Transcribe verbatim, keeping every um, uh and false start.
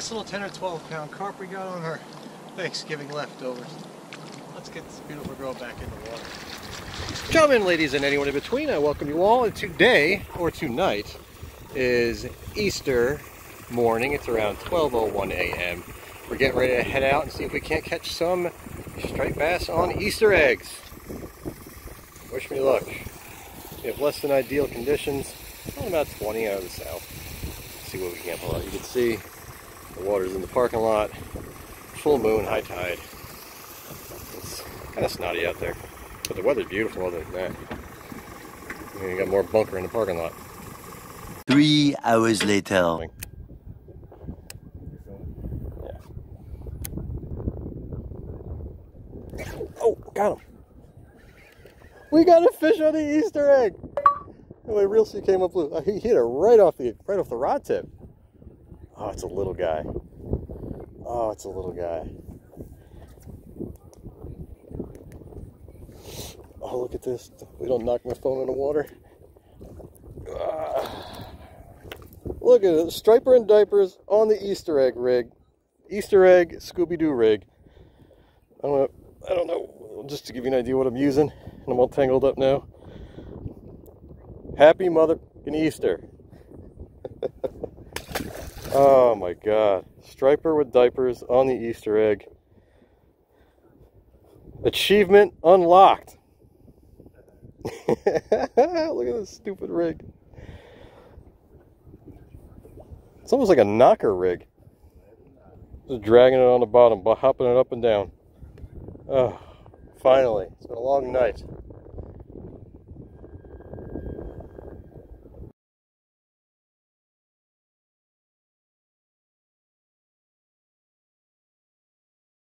nice little ten or twelve pound carp we got on our Thanksgiving leftovers. Let's get this beautiful girl back in the water. Gentlemen, ladies, and anyone in between, I welcome you all. And today, or tonight, is Easter morning. It's around twelve oh one a m We're getting ready to head out and see if we can't catch some striped bass on Easter eggs. Wish me luck. We have less than ideal conditions. Probably about twenty out of the south. Let's see what we can pull out. You can see the water's in the parking lot. Full moon, high tide. It's kind of snotty out there, but the weather's beautiful other than that. I mean, you got more bunker in the parking lot. Three hours later. Yeah. Oh, got him. We got a fish on the Easter egg. My reel C came up blue. He hit it right off the right off the rod tip. Oh, it's a little guy. Oh, it's a little guy. Oh, look at this. We don't knock my phone in the water. Ah. Look at it. Striper and diapers on the Easter egg rig. Easter egg Scooby-Doo rig. I don't know. I don't know. Just to give you an idea what I'm using. And I'm all tangled up now. Happy motherfucking Easter. Oh my God. Striper with diapers on the Easter egg. Achievement unlocked. Look at this stupid rig. It's almost like a knocker rig. Just dragging it on the bottom, but hopping it up and down. Oh, finally. It's been a long night.